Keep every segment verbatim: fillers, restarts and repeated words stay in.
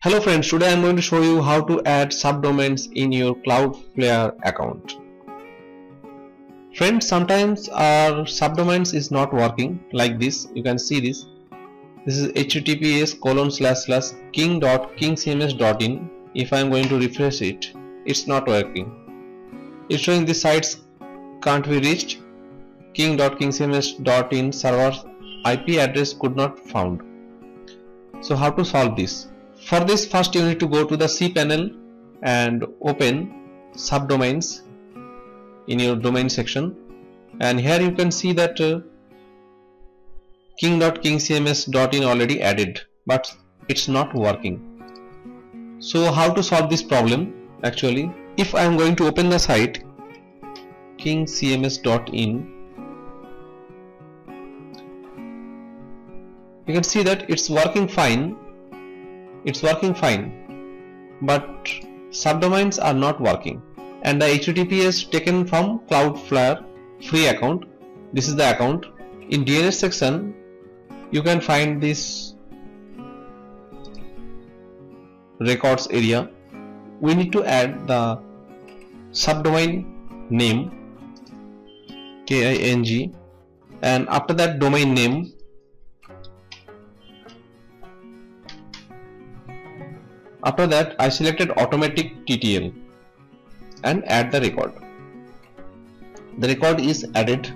Hello friends, today I am going to show you how to add subdomains in your Cloudflare account. Friends, sometimes our subdomains is not working like this. You can see this. This is H T T P S colon slash slash king dot king c m s dot in. If I am going to refresh it, it's not working. It's showing the sites can't be reached. king dot king c m s dot in server I P address could not found. So how to solve this? For this, first you need to go to the cPanel and open subdomains in your domain section, and here you can see that uh, king dot king c m s dot in already added, but it's not working. So how to solve this problem? Actually, if I am going to open the site king c m s dot in, you can see that it's working fine. It's working fine, but subdomains are not working, and the H T T P S taken from Cloudflare free account. This is the account. In D N S section, you can find this records area. We need to add the subdomain name king, and after that domain name . After that, I selected automatic T T L and add the record. The record is added.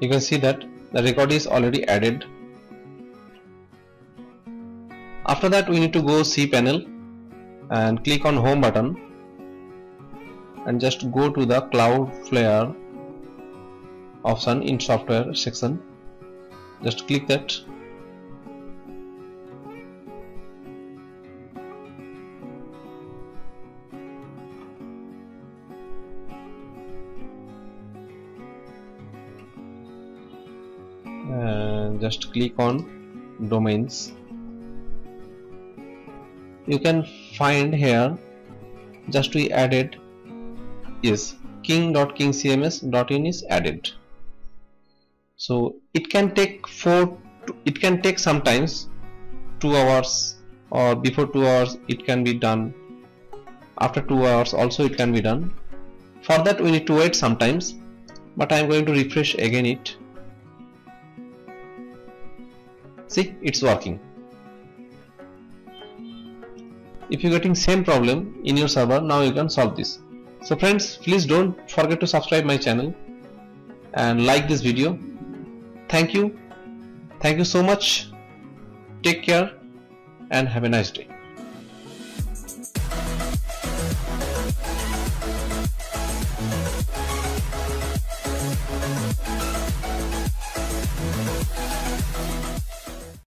You can see that the record is already added. After that, we need to go cPanel and click on Home button and just go to the Cloudflare option in software section. Just click that. And just click on domains. You can find here just we added is king dot king c m s dot in is added. So it can take four to, it can take sometimes two hours, or before two hours it can be done, after two hours also it can be done. For that we need to wait sometimes, but I am going to refresh again it. See, it's working. If you're getting same problem in your server, now you can solve this. So friends, please don't forget to subscribe my channel and like this video. Thank you. Thank you so much. Take care and have a nice day.